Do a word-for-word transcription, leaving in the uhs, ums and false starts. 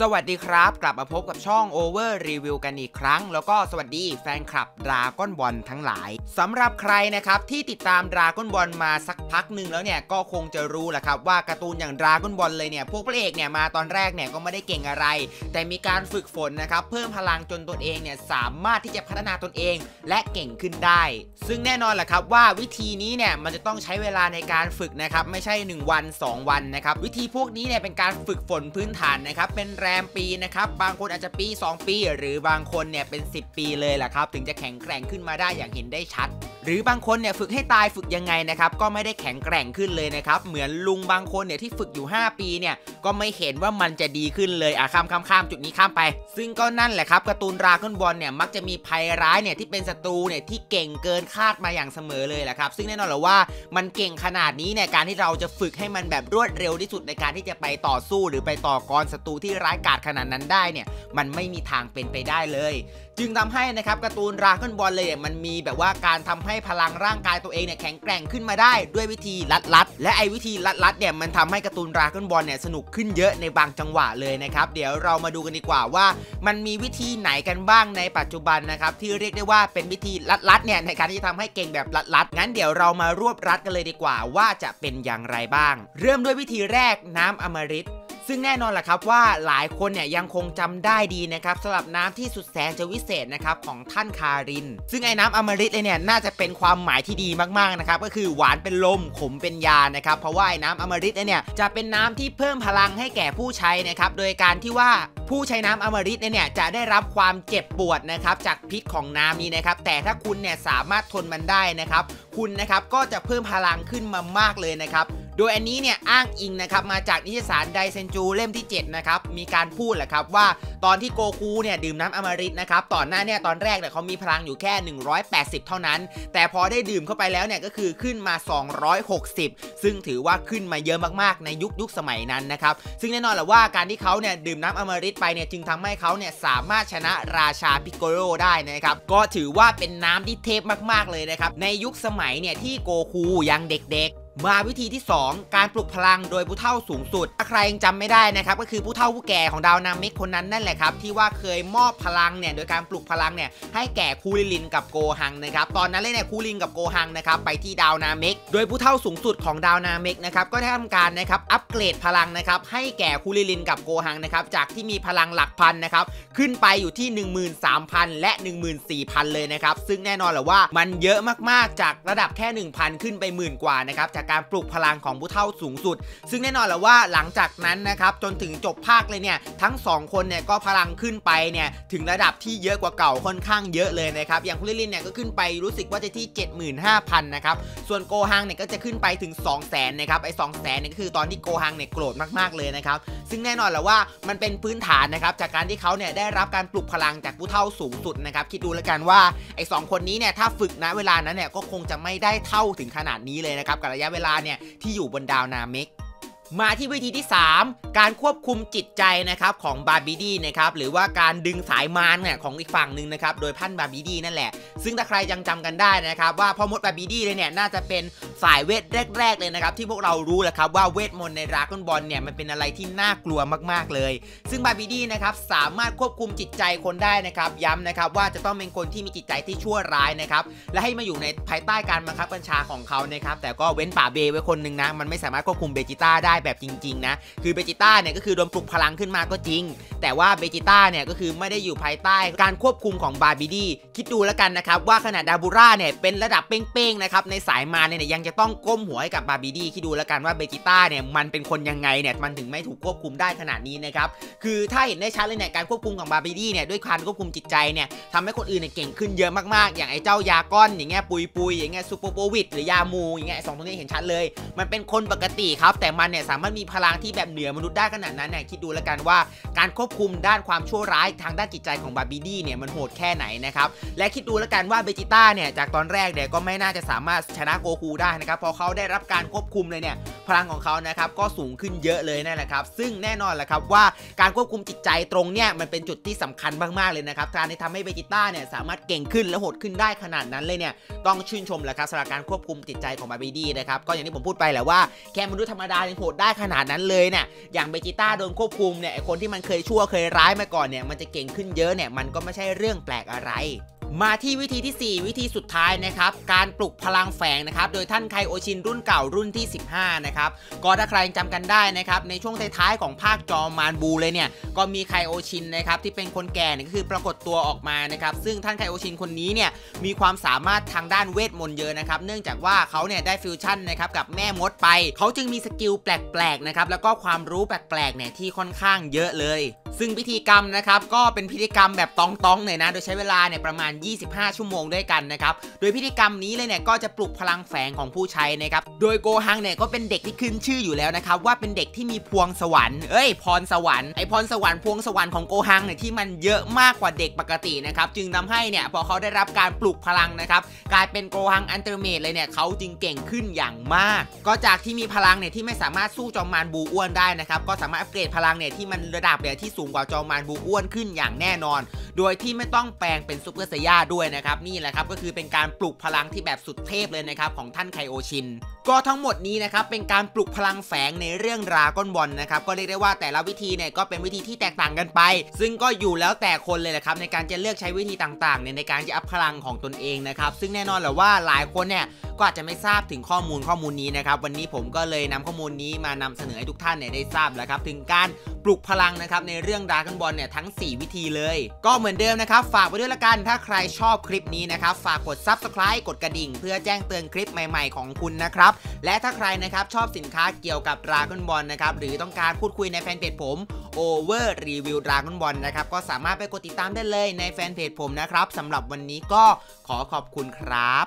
สวัสดีครับกลับมาพบกับช่อง Over Review กันอีกครั้งแล้วก็สวัสดีแฟนคลับดราก้อนบอลทั้งหลายสำหรับใครนะครับที่ติดตามดราก้อนบอลมาสักพักหนึ่งแล้วเนี่ยก็คงจะรู้แหละครับว่าการ์ตูนอย่างดราก้อนบอลเลยเนี่ยพวกพระเอกเนี่ยมาตอนแรกเนี่ยก็ไม่ได้เก่งอะไรแต่มีการฝึกฝนนะครับเพิ่มพลังจนตนเองเนี่ยสามารถที่จะพัฒนาตนเองและเก่งขึ้นได้ซึ่งแน่นอนแหละครับว่าวิธีนี้เนี่ยมันจะต้องใช้เวลาในการฝึกนะครับไม่ใช่หนึ่งวันสองวันนะครับวิธีพวกนี้เนี่ยเป็นการฝึกฝนพื้นฐานนะครับเป็นแรมปีนะครับบางคนอาจจะปีสองปีหรือบางคนเนี่ยเป็นสิบปีเลยแหละครับถึงจะแข็งแกร่งขึ้นมาได้อย่างเห็นได้ชัดหรือบางคนเนี่ยฝึกให้ตายฝึกยังไงนะครับก็ไม่ได้แข็งแกร่งขึ้นเลยนะครับเหมือนลุงบางคนเนี่ยที่ฝึกอยู่ห้าปีเนี่ยก็ไม่เห็นว่ามันจะดีขึ้นเลยอ่ะข้ามข้ามข้ามจุดนี้ข้ามไปซึ่งก็นั่นแหละครับการ์ตูนดราก้อนบอลเนี่ยมักจะมีภัยร้ายเนี่ยที่เป็นศัตรูเนี่ยที่เก่งเกินคาดมาอย่างเสมอเลยแหละครับซึ่งแน่นอนแหละว่ามันเก่งขนาดนี้เนี่ยการที่เราจะฝึกให้มันแบบรวดเร็วที่สุดในการที่จะไปต่อสู้หรือไปต่อกรศัตรูที่ร้ายกาจขนาดนั้นได้เนี่ยมันไม่มีทางเป็นไปได้เลยจึงทำให้นะครับการ์ตูนดราก้อนบอลเลยมันมีแบบว่าการทำให้พลังร่างกายตัวเองเนี่ยแข็งแกร่งขึ้นมาได้ด้วยวิธีลัดๆและไอ้วิธีลัดๆเนี่ยมันทำให้การ์ตูนดราก้อนบอลเนี่ยสนุกขึ้นเยอะในบางจังหวะเลยนะครับเดี๋ยวเรามาดูกันดีกว่าว่ามันมีวิธีไหนกันบ้างในปัจจุบันนะครับที่เรียกได้ว่าเป็นวิธีลัดๆเนี่ยในการที่ทำให้เก่งแบบลัดๆงั้นเดี๋ยวเรามารวบรัดกันเลยดีกว่าว่าจะเป็นอย่างไรบ้างเริ่มด้วยวิธีแรกน้ำอมฤตซึ่งแน่นอนแหละครับว่าหลายคนเนี่ยยังคงจำได้ดีนะครับสำหรับน้ำที่สุดแสนจะวิเศษนะครับของท่านคารินซึ่งไอ้น้ำอมฤตเนี่ยน่าจะเป็นความหมายที่ดีมากๆนะครับก็คือหวานเป็นลมขมเป็นยานะครับเพราะว่าไอ้น้ำอมฤตเนี่ยจะเป็นน้ำที่เพิ่มพลังให้แก่ผู้ใช้นะครับโดยการที่ว่าผู้ใช้น้ำอมฤตเนี่ยจะได้รับความเจ็บปวดนะครับจากพิษของน้ำนี้นะครับแต่ถ้าคุณเนี่ยสามารถทนมันได้นะครับคุณนะครับก็จะเพิ่มพลังขึ้นมามากเลยนะครับโดยอันนี้เนี่ยอ้างอิงนะครับมาจากนิตยสารไดเซนจูเล่มที่เจ็ดนะครับมีการพูดแหละครับว่าตอนที่โกคูเนี่ยดื่มน้ำอมฤตนะครับตอนหน้าเนี่ยตอนแรกเนี่ยเขามีพลังอยู่แค่หนึ่งร้อยแปดสิบเท่านั้นแต่พอได้ดื่มเข้าไปแล้วเนี่ยก็คือขึ้นมาสองร้อยหกสิบซึ่งถือว่าขึ้นมาเยอะมากๆในยุคยุคสมัยนั้นนะครับซึ่งแน่นอนแหละว่าการที่เขาเนี่ยดื่มน้ำอมฤตไปเนี่ยจึงทำให้เขาเนี่ยสามารถชนะราชาพิกโกโลได้นะครับก็ถือว่าเป็นน้ำที่เทพมากๆเลยนะครับในยุคสมัยเนี่ยที่โกคูยังเด็กๆมาวิธีที่สองการปลุกพลังโดยผู้เฒ่าสูงสุดถ้าใครยังจำไม่ได้นะครับก็คือผู้เฒ่าผู้แก่ของดาวนาเมกคนนั้นนั่นแหละครับที่ว่าเคยมอบพลังเนี่ยโดยการปลุกพลังเนี่ยให้แก่คูรินกับโกฮังนะครับตอนนั้นเลยเนี่ยคูรินกับโกฮังนะครับไปที่ดาวนาเมกโดยผู้เฒ่าสูงสุดของดาวนาเมกนะครับก็ได้ทำการนะครับอัปเกรดพลังนะครับให้แก่คูรินกับโกฮังนะครับจากที่มีพลังหลักพันนะครับขึ้นไปอยู่ที่ หนึ่งหมื่นสามพัน และ หนึ่งหมื่นสี่พัน เลยนะครับซึ่งแน่นอนแหละว่ามันเยอะมากๆจากระดับแค่ หนึ่งพัน ขึ้นไปหมื่นกว่านะครับการปลุกพลังของผู้เฒ่าสูงสุดซึ่งแน่นอนแหละว่าหลังจากนั้นนะครับจนถึงจบภาคเลยเนี่ยทั้งสองคนเนี่ยก็พลังขึ้นไปเนี่ยถึงระดับที่เยอะกว่าเก่าค่อนข้างเยอะเลยนะครับอย่างคุริลินเนี่ยก็ขึ้นไปรู้สึกว่าจะที่ เจ็ดหมื่นห้าพัน นะครับส่วนโกฮังเนี่ยก็จะขึ้นไปถึง สองแสน นะครับไอ้ สองแสน เนี่ยก็คือตอนที่โกฮังเนี่ยโกรธมากๆเลยนะครับซึ่งแน่นอนแหละว่ามันเป็นพื้นฐานนะครับจากการที่เขาเนี่ยได้รับการปลุกพลังจากผู้เฒ่าสูงสุดนะครับคิดดูแล้วกันว่าไอ้สองคนนี้เนี่ยถ้าฝึกณเวลานั้นเนี่ยก็คงจะไม่ได้เท่าถึงขนาดนี้เลยนะครับกับระยะเวลาเนี่ยที่อยู่บนดาวนาเมกมาที่วิธีที่สามการควบคุมจิตใจนะครับของบาร์บีดี้นะครับหรือว่าการดึงสายมารเนี่ยของอีกฝั่งหนึ่งนะครับโดยพันบาร์บีดี้นั่นแหละซึ่งถ้าใครยังจำกันได้นะครับว่าพ่อมดบาร์บีดี้เนี่ยน่าจะเป็นสายเวทแรกๆเลยนะครับที่พวกเรารู้แหละครับว่าเวทมนต์ในดราก้อนบอลเนี่ยมันเป็นอะไรที่น่ากลัวมากๆเลยซึ่งบาร์บีดี้นะครับสามารถควบคุมจิตใจคนได้นะครับย้ำนะครับว่าจะต้องเป็นคนที่มีจิตใจที่ชั่วร้ายนะครับและให้มาอยู่ในภายใต้การบังคับบัญชาของเขานะครับแต่ก็เว้นป่าเบไว้คนนึงนะมันไม่สามารถควบคุมเบจิต้าได้แบบจริงๆนะคือเบจิต้าเนี่ยก็คือโดนปลุกพลังขึ้นมาก็จริงแต่ว่าเบจิต้าเนี่ยก็คือไม่ได้อยู่ภายใต้การควบคุมของบาร์บีดี้คิดดูแล้วกันนะครับว่าขนาดดาบูร่าเนี่ยเป็นระดับเป้งๆนะครับในสายมาเนี่ยยังจะต้องก้มหัวให้กับบาร์บีดี้คิดดูแล้วกันว่าเบจิต้าเนี่ยมันเป็นคนยังไงเนี่ยมันถึงไม่ถูกควบคุมได้ขนาดนี้นะครับคือถ้าเห็นได้ชัดเลยเนี่ยการควบคุมของบาร์บีดี้เนี่ยด้วยการควบคุมจิตใจเนี่ยทำให้คนอื่นเนี่ยเก่งขึ้นเยอะมากๆอย่างไอ้เจ้ายาก้อนอย่างเงี้ยปุยปุยอย่างเงี้ยซูเปอร์โบวิดหรือยามูอย่างเงี้ยสองตัวนี้เห็นชัดเลยมันเป็นคนปกติครับแต่มันเนี่ยสามารถมีพลังที่แบบเหนือมนุษย์ได้ขนาดนั้นเนี่ยคิดดูแล้วกันว่าการควบคุมด้านความชั่วร้ายทางด้านจิตใจของบาร์บีดี้เนี่ยมันโหดแค่ไหนนะครับและคิดดูแล้วกันว่าเบจิต้าเนี่ยจากตอนแรกเนี่ยก็ไม่น่าจะสามารถชนะโกคูได้นะครับพอเขาได้รับการควบคุมเลยเนี่ย พลังของเขานะครับก็สูงขึ้นเยอะเลยนั่นแหละครับซึ่งแน่นอนแหละครับว่าการควบคุมจิตใจตรงเนี่ยมันเป็นจุดที่สำคัญมากๆเลยนะครับการที่ทำให้เบจิต้าเนี่ยสามารถเก่งขึ้นและโหดขึ้นได้ขนาดนั้นเลยเนี่ยต้องชื่นชมแหละครับสำหรับการควบคุมจิตใจของบาร์บี้ดีนะครับก็อย่างที่ผมพูดไปแหละว่าแค่มนุษย์ธรรมดายังโหดได้ขนาดนั้นเลยเนี่ยอย่างเบจิต้าโดนควบคุมเนี่ยคนที่มันเคยชั่วเคยร้ายมาก่อนเนี่ยมันจะเก่งขึ้นเยอะเนี่ยมันก็ไม่ใช่เรื่องแปลกอะไรมาที่วิธีที่สี่วิธีสุดท้ายนะครับการปลุกพลังแฝงนะครับโดยท่านไคโอชินรุ่นเก่ารุ่นที่สิบห้านะครับก็ถ้าใครจำกันได้นะครับในช่วงท้ายๆของภาคจอมารบูเลยเนี่ยก็มีไคโอชินนะครับที่เป็นคนแก่เนี่ยก็คือปรากฏตัวออกมานะครับซึ่งท่านไคโอชินคนนี้เนี่ยมีความสามารถทางด้านเวทมนต์เยอะนะครับเนื่องจากว่าเขาเนี่ยได้ฟิวชั่นนะครับกับแม่มดไปเขาจึงมีสกิลแปลกๆนะครับแล้วก็ความรู้แปลกๆเนี่ยที่ค่อนข้างเยอะเลยซึ่งพิธีกรรมนะครับก็เป็นพิธีกรรมแบบตองๆเลยนะโดยใช้เวลาเนี่ยประมาณยี่สิบห้าชั่วโมงด้วยกันนะครับโดยพิธีกรรมนี้เลยเนี่ยก็จะปลุกพลังแฝงของผู้ใช้นะครับโดยโกฮังเนี่ยก็เป็นเด็กที่ขึ้นชื่ออยู่แล้วนะครับว่าเป็นเด็กที่มีพวงสวรรค์เอ้ยพรสวรรค์ไอพรสวรรค์พวงสวรรค์ของโกฮังเนี่ยที่มันเยอะมากกว่าเด็กปกตินะครับจึงทำให้เนี่ยพอเขาได้รับการปลุกพลังนะครับกลายเป็นโกฮังอันเตอร์เมดเลยเนี่ยเขาจึงเก่งขึ้นอย่างมากก็จากที่มีพลังเนี่ยที่ไม่สามารถสู้จอมมารบูอ้วนได้นะครับก็สามารถอัปเกรดพลังเนี่ยที่มันระดับเนี่ยที่สูงกว่าจอมมารบูอ้วนขึ้นอย่างแน่นอนโดยที่ไม่ต้องแปลงเป็นซุปเปอร์ไซย่าด้วยนะครับนี่แหละครับก็คือเป็นการปลุกพลังที่แบบสุดเทพเลยนะครับของท่านไคโอชินก็ทั้งหมดนี้นะครับเป็นการปลุกพลังแฝงในเรื่องดราก้อนบอลนะครับก็เรียกได้ว่าแต่ละวิธีเนี่ยก็เป็นวิธีที่แตกต่างกันไปซึ่งก็อยู่แล้วแต่คนเลยแหละครับในการจะเลือกใช้วิธีต่างๆเนี่ยในการจะอัพพลังของตนเองนะครับซึ่งแน่นอนแหละว่าหลายคนเนี่ยก็อาจจะไม่ทราบถึงข้อมูลข้อมูลนี้นะครับวันนี้ผมก็เลยนำข้อมูลนี้มานำเสนอให้ทุกท่านเนี่ยได้ทราบแล้วครับถึงการปลุกพลังนะครับในเรื่องดราก้อนบอลเนี่ยทั้งสี่วิธีเลยก็เหมือนเดิมนะครับฝากไว้ด้วยละกันถ้าใครชอบคลิปนี้นะครับฝากกด ซับสไครบ์ กดกระดิ่งเพื่อแจ้งเตือนคลิปใหม่ๆของคุณนะครับและถ้าใครนะครับชอบสินค้าเกี่ยวกับดราก้อนบอลนะครับหรือต้องการพูดคุยในแฟนเพจผม Over Review ดราก้อนบอลนะครับก็สามารถไปกดติดตามได้เลยในแฟนเพจผมนะครับสำหรับวันนี้ก็ขอขอบคุณครับ